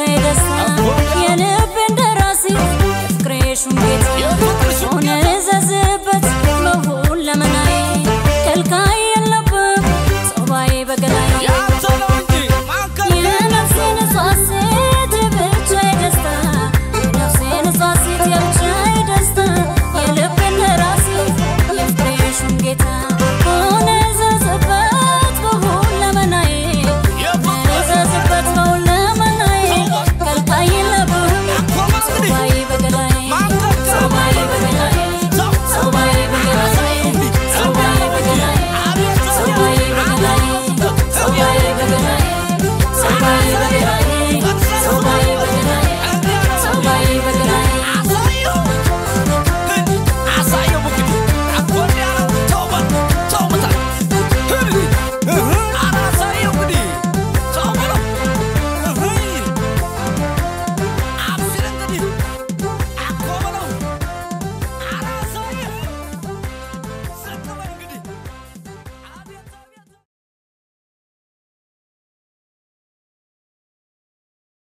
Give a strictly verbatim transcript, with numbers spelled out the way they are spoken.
cheia